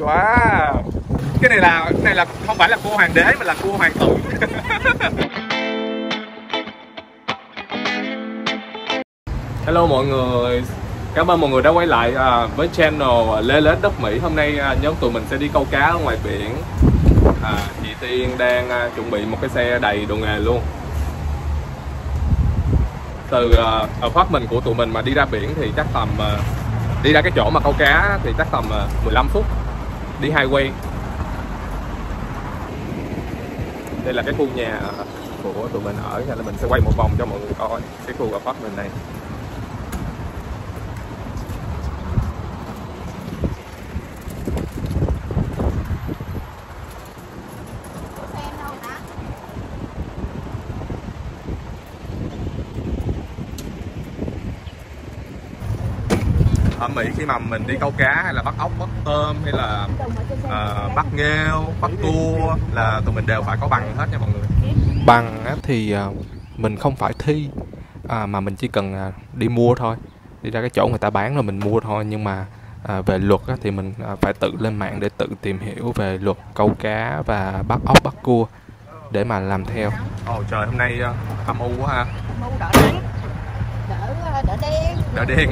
này. Wow. Cái này là không phải là cua hoàng đế mà là cua hoàng tử. Hello mọi người. Cảm ơn mọi người đã quay lại với channel Lê Lết Đất Mỹ. Hôm nay nhóm tụi mình sẽ đi câu cá ở ngoài biển. Chị Tiên đang chuẩn bị một cái xe đầy đồ nghề luôn. Từ apartment của tụi mình mà đi ra biển thì chắc tầm đi ra cái chỗ mà câu cá thì chắc tầm 15 phút đi highway. Đây là cái khu nhà của tụi mình ở, nên là mình sẽ quay một vòng cho mọi người coi cái khu apartment này. Ở Mỹ khi mà mình đi câu cá hay là bắt ốc, bắt tôm hay là bắt nghêu, bắt cua là tụi mình đều phải có bằng hết nha mọi người. Bằng thì mình không phải thi mà mình chỉ cần đi mua thôi. Đi ra cái chỗ người ta bán rồi mình mua thôi. Nhưng mà về luật thì mình phải tự lên mạng để tự tìm hiểu về luật câu cá và bắt ốc, bắt cua để mà làm theo. Ồ trời, hôm nay âm u quá ha. Âm u đỏ đen. Đỏ đen. Đỏ đen.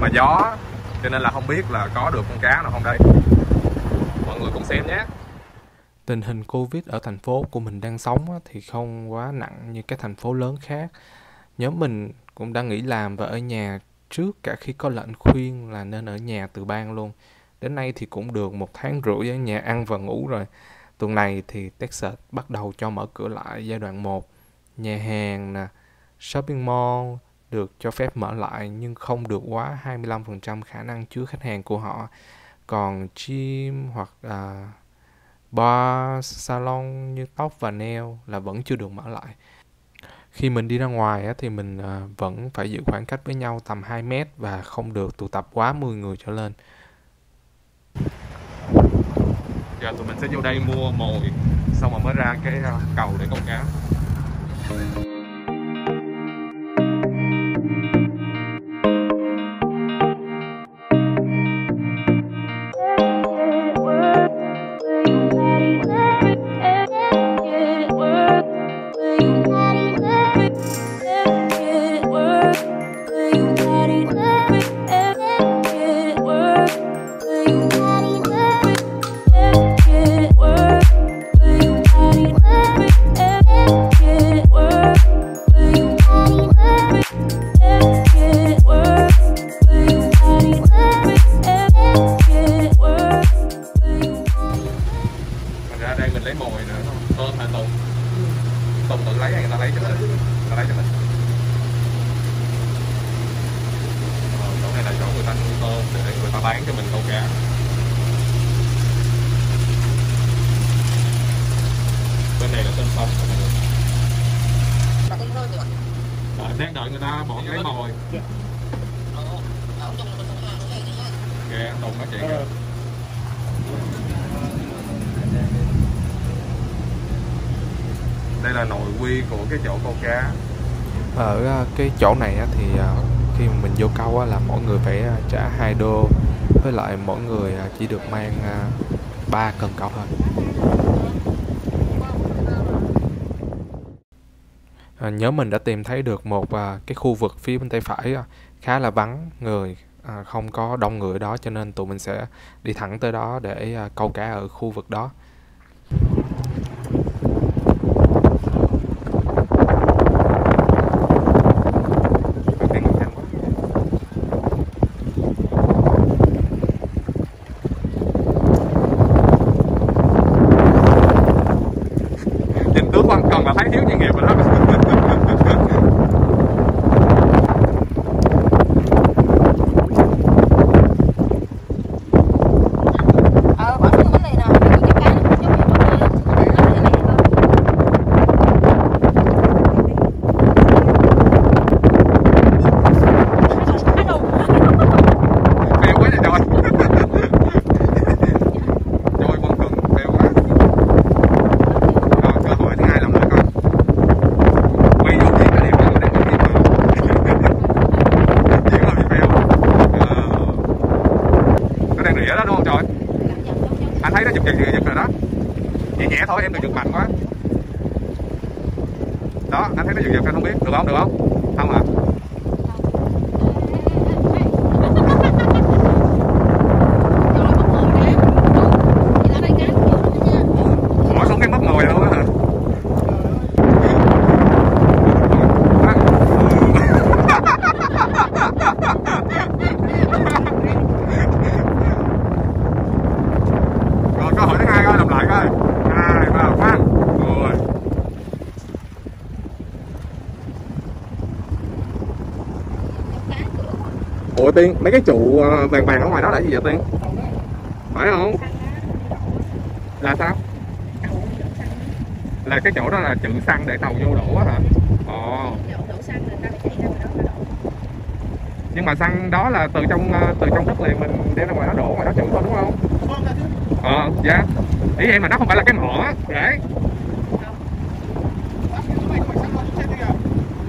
Mà gió cho nên là không biết là có được con cá nào không đây. Mọi người cũng xem nhé. Tình hình Covid ở thành phố của mình đang sống thì không quá nặng như các thành phố lớn khác. Nhóm mình cũng đã nghỉ làm và ở nhà trước cả khi có lệnh khuyên là nên ở nhà từ ban luôn. Đến nay thì cũng được 1 tháng rưỡi ở nhà ăn và ngủ rồi. Tuần này thì Texas bắt đầu cho mở cửa lại giai đoạn 1. Nhà hàng nè, shopping mall được cho phép mở lại nhưng không được quá 25% khả năng chứa khách hàng của họ. Còn gym hoặc bar, salon như tóc và nail là vẫn chưa được mở lại. Khi mình đi ra ngoài thì mình vẫn phải giữ khoảng cách với nhau tầm 2 mét và không được tụ tập quá 10 người trở lên. Giờ tụi mình sẽ vô đây mua mồi xong rồi mới ra cái cầu để câu cá. Đang đợi người ta bỏ cái mồi. Kìa, Tùng nói chuyện kìa. Đây là nội quy của cái chỗ câu cá. Ở cái chỗ này thì khi mà mình vô câu là mỗi người phải trả 2 đô. Với lại mỗi người chỉ được mang 3 cần câu thôi. Nhớ mình đã tìm thấy được một cái khu vực phía bên tay phải khá là vắng người, không có đông người đó, cho nên tụi mình sẽ đi thẳng tới đó để câu cá ở khu vực đó. Nhìn tướng quan cần là thấy thiếu chuyên nghiệp rồi đó. Đó đúng không trời? thấy nó giật rồi đó, nhẹ nhẹ thôi, em đừng giật mạnh quá. Đó, anh thấy nó giật anh không biết, được không? Được không? Không hả? Ủa Tiên, mấy cái trụ vàng vàng ở ngoài đó là gì vậy Tiên? Phải không? Là sao? Là cái chỗ đó là chữ xăng để tàu vô đổ hả? Ồ. Nhưng mà xăng đó là từ trong đất liền mình để ra ngoài đó đổ, ngoài đó chữ thôi đúng không? Ờ, dạ. Ý em mà nó không phải là cái mỏ á, để.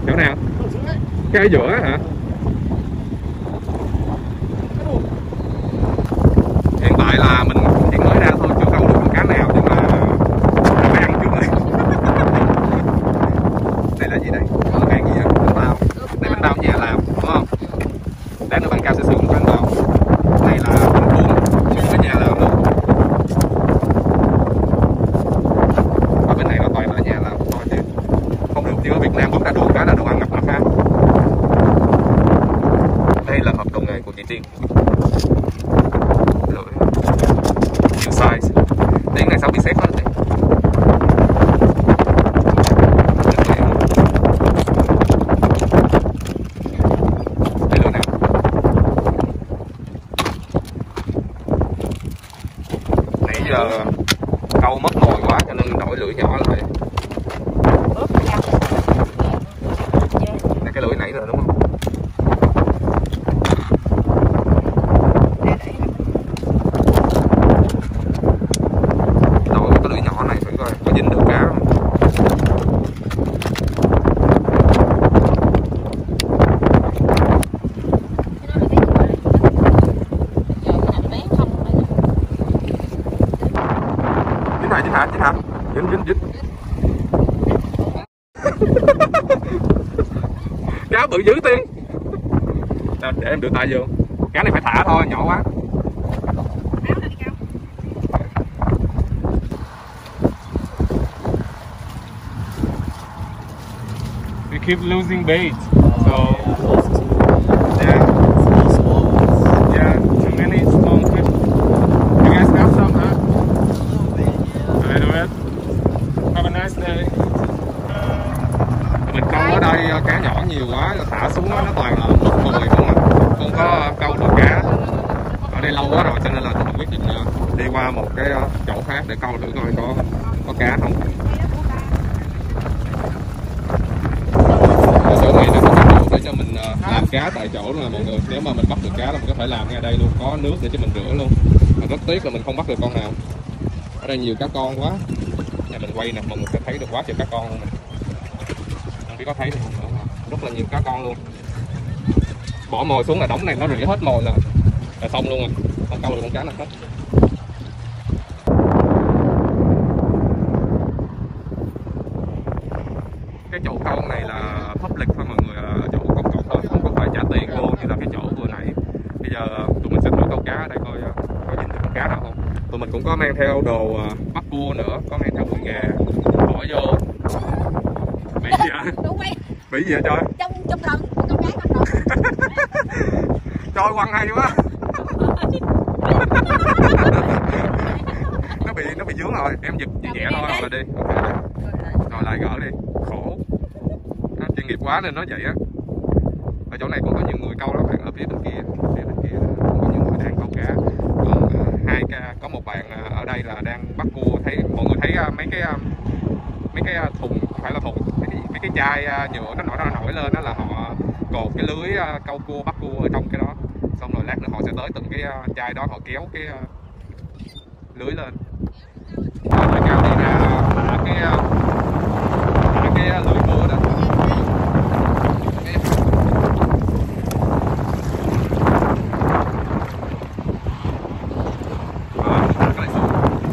Chỗ nào? Cái ở giữa hả? Là mình chỉ mới ra thôi, chưa câu được con cá nào nhưng mà phải ăn trước đây. Đây là gì đây? Cái gì vậy? Bánh bao. Đây bánh bao nhà làm, đúng không? Đang ở bàn cao sẽ sử dụng bánh bao. Đây là bánh cuốn, chưa có nhà làm luôn. Ở bên này nó toàn là nhà làm thôi chứ không được, chứ ở Việt Nam bóc ra đồ cá là đồ ăn ngập ngập ha. Đây là hộp công nghệ của chị Tiên. Đến ngày sau bị xếp hết. Đây luôn nào. Nãy giờ câu mất mồi quá cho nên đổi lưỡi nhỏ lại. Đây cái lưỡi nãy rồi đúng không? Dính. Cá bự dữ Tiên. Để em đưa tay vô. Cá này phải thả thôi, nhỏ quá. We keep losing bait. So cá nhỏ nhiều quá thả xuống đó, nó toàn là mất mồi không à, không có câu được cá. Ở đây lâu quá rồi cho nên là tôi quyết định đi qua một cái chỗ khác để câu thử coi có cá không. Cái chỗ này nó có cái nước để cho mình làm cá tại chỗ là mọi người, nếu mà mình bắt được cá là mình có thể làm ngay đây luôn, có nước để cho mình rửa luôn. Mà rất tiếc là mình không bắt được con nào. Ở đây nhiều cá con quá. Nhà mình quay nè, mọi người sẽ thấy được quá trời cá con luôn nè. Có thấy không? Rất là nhiều cá con luôn. Bỏ mồi xuống là đống này nó rỉ hết mồi là xong luôn rồi, không câu được con cá nào hết. Cái chỗ câu này là public thôi mọi người, là chỗ công cộng thôi, không có phải trả tiền luôn như là cái chỗ vừa nãy. Bây giờ tụi mình sẽ thử câu cá ở đây coi có nhìn được con cá nào không. Tụi mình cũng có mang theo đồ bắt cua nữa, có mang theo đuôi gà bỏ vô. Bị gì vậy trời? Trong lần, trong cái lần. Trời quăng hay quá. Nó bị dướng rồi, em giật nhẹ thôi rồi đi. Okay. Rồi lại gỡ đi. Khổ. Nó chuyên nghiệp quá nên nó vậy á. Ở chỗ này cũng có nhiều người câu lắm, bạn ở phía bên kia cũng có nhiều người đang câu cá. Còn hai ca có một bạn ở đây là đang bắt cua, thấy mọi người thấy mấy cái thùng, phải là thùng, mấy cái chai nhựa nó nổi lên đó, là họ cột cái lưới câu cua bắt cua ở trong cái đó, xong rồi lát nữa họ sẽ tới từng cái chai đó, họ kéo cái lưới lên. Rồi cao đi ra thả cái lưới cua đó. Rồi, thả cái này xuống.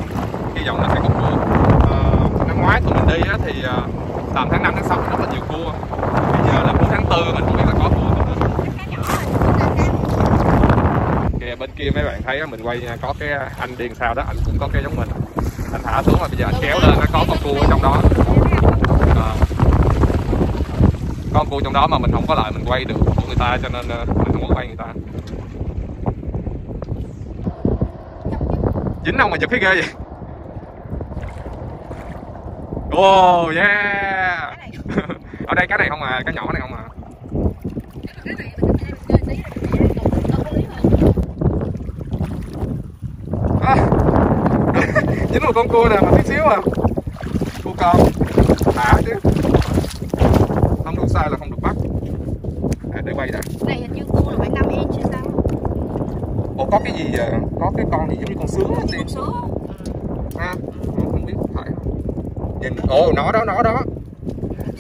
bên kia mấy bạn thấy mình quay có cái anh điền sao đó, anh cũng có cái giống mình, anh thả xuống mà bây giờ anh kéo lên, nó có con cua ở trong đó à. Con cua trong đó mà mình không có lại mình quay được của người ta cho nên mình không có quay người ta. Dính ông mà giật cái ghê vậy. Oh yeah. Ở đây cá này không à, cá nhỏ này không à. À. Dính một con cua nè mà tí xíu à. Cua con. Thả chứ. Không được sai là không được bắt. À, để quay đã. Này hình như cua là phải 5 inch chứ sao? Ủa có cái gì vậy? Có cái con gì giống như con sướng á. Con sướng ha. Không biết phải. Nhìn ồ nó đó.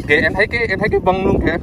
Kìa em thấy cái vân luôn kìa.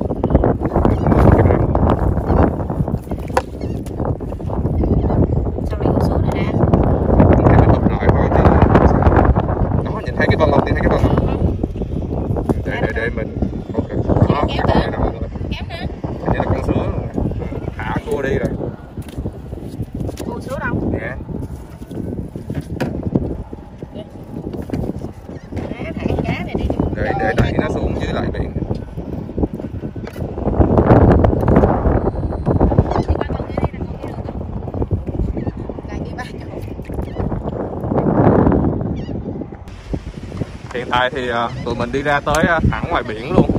Hiện tại thì tụi mình đi ra tới thẳng ngoài biển luôn.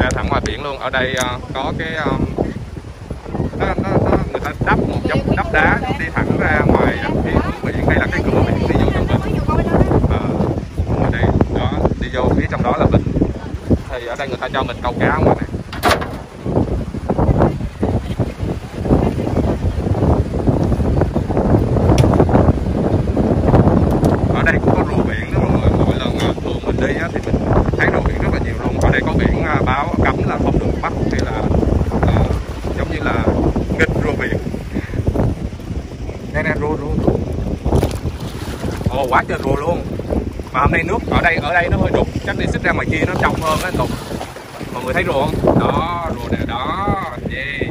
Ra thẳng ngoài biển luôn. Ở đây có cái người ta đắp một giống đắp đá đi thẳng ra ngoài biển. Đây là cái cửa biển đi vô trong vịnh. Ở đây đó, đi vô phía trong đó là vịnh. Thì ở đây người ta cho mình câu cá ngoài này. Quá trời rùa luôn. Mà hôm nay nước ở đây nó hơi đục, chắc đi xích ra ngoài kia nó trong hơn á Tục. Mọi người thấy rùa không? Đó, rùa nè đó. Yeah.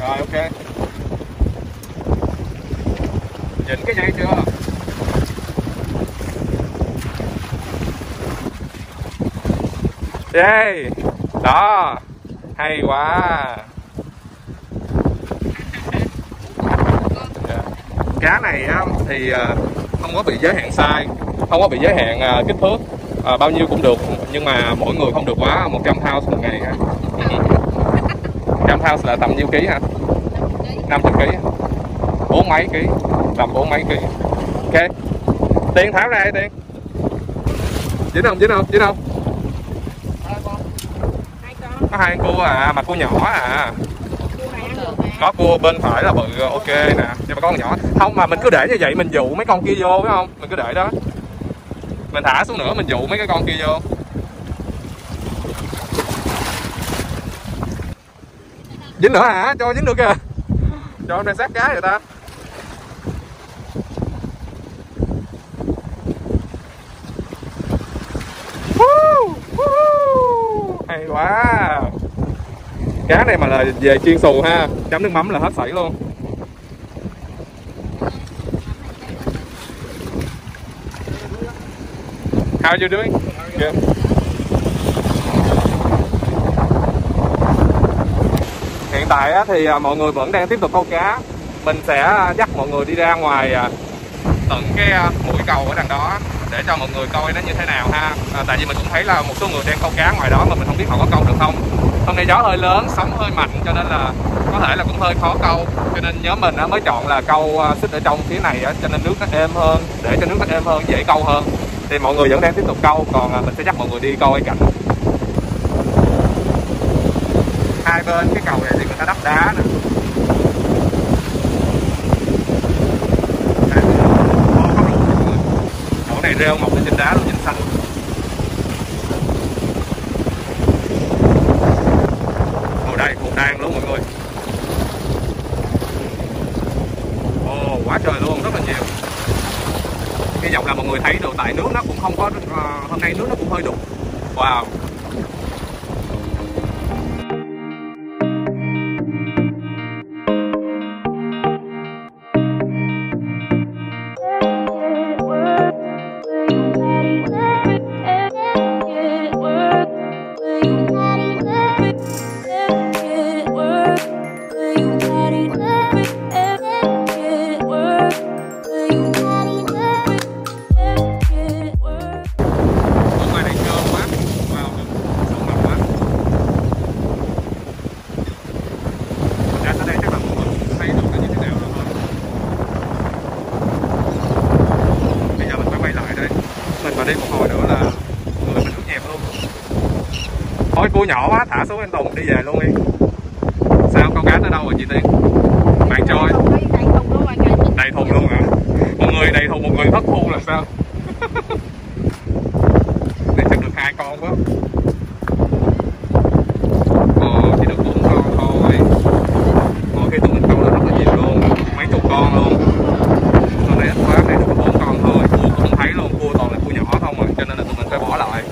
Rồi ok. Nhìn cái dây chưa? Yeah. Đó. Hay quá. Cá này thì không có bị giới hạn size, không có bị giới hạn kích thước, bao nhiêu cũng được, nhưng mà mỗi người không được quá 100 pounds một ngày. 100 pounds là tầm nhiêu ký hả? 50 ký. 4 mấy ký, tầm 4 mấy ký. Ok. Tiên tháo ra đây Tiên. Dính không? Có hai con cua à, mà cua nhỏ à. Có cua bên phải là bự ok nè, nhưng mà có con nhỏ không, mà mình cứ để như vậy mình dụ mấy con kia vô phải không, mình cứ để đó, mình thả xuống nữa mình dụ mấy cái con kia vô. Dính nữa hả? Cho dính được kìa, cho em đang sát cá vậy ta. Hay quá. Cá này mà là về chiên xù ha, chấm nước mắm là hết sảy luôn. How are you doing? Good. Hiện tại thì mọi người vẫn đang tiếp tục câu cá. Mình sẽ dắt mọi người đi ra ngoài tận cái mũi cầu ở đằng đó để cho mọi người coi nó như thế nào ha. Tại vì mình cũng thấy là một số người đang câu cá ngoài đó mà mình không biết họ có câu được không. Hôm nay gió hơi lớn, sóng hơi mạnh cho nên là có thể là cũng hơi khó câu. Cho nên nhóm mình mới chọn là câu xích ở trong phía này cho nên nước nó êm hơn, để cho nước nó êm hơn, dễ câu hơn. Thì mọi người vẫn đang tiếp tục câu, còn mình sẽ dắt mọi người đi câu ở cạnh. Hai bên cái cầu này thì người ta đắp đá nè. Chỗ này rêu mọc lên trên đá luôn, nhìn xanh. Đang luôn mọi người. Ồ, quá trời luôn, rất là nhiều. Hy vọng là mọi người thấy được, tại nước nó cũng không có, hôm nay nước nó cũng hơi đục. Wow. cua nhỏ quá, thả xuống anh Tùng đi về luôn đi. Sao câu cá tới đâu rồi chị Tiên? Bạn trôi đầy thùng luôn hả? Một người đầy thùng, một người thất thu là sao? Này chắc được 2 con quá. Chỉ được 4 con thôi. Mỗi khi tụi mình câu là rất là nhiều luôn, mấy chục con luôn. Hôm nay ít quá, này được 4 con thôi. Cua cũng không thấy luôn, cua toàn là cua nhỏ không rồi, cho nên là tụi mình phải bỏ lại.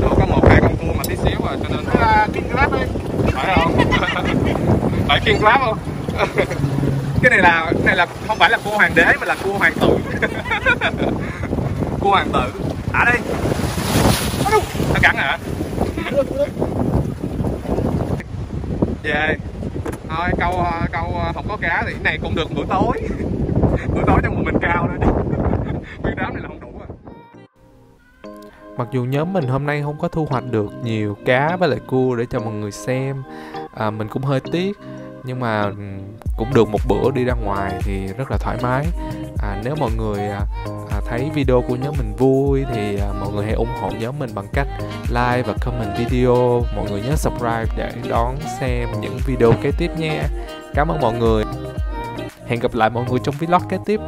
Được có 1-2 con cua mà tí xíu rồi, cho nên King Crab đi. Phải không? Phải King Crab không? Cái này là không phải là cua hoàng đế mà là cua hoàng tử. Cua hoàng tử. Thả đi. Nó cắn hả? Về. Thôi câu không có cá thì cái này cũng được bữa tối. Bữa tối cho một mình cao thôi chứ. Cái đám này là không đủ rồi. Mặc dù nhóm mình hôm nay không có thu hoạch được nhiều cá với lại cua để cho mọi người xem, mình cũng hơi tiếc. Nhưng mà cũng được một bữa đi ra ngoài thì rất là thoải mái. Nếu mọi người thấy video của nhóm mình vui thì mọi người hãy ủng hộ nhóm mình bằng cách like và comment video. Mọi người nhớ subscribe để đón xem những video kế tiếp nha. Cảm ơn mọi người. Hẹn gặp lại mọi người trong vlog kế tiếp.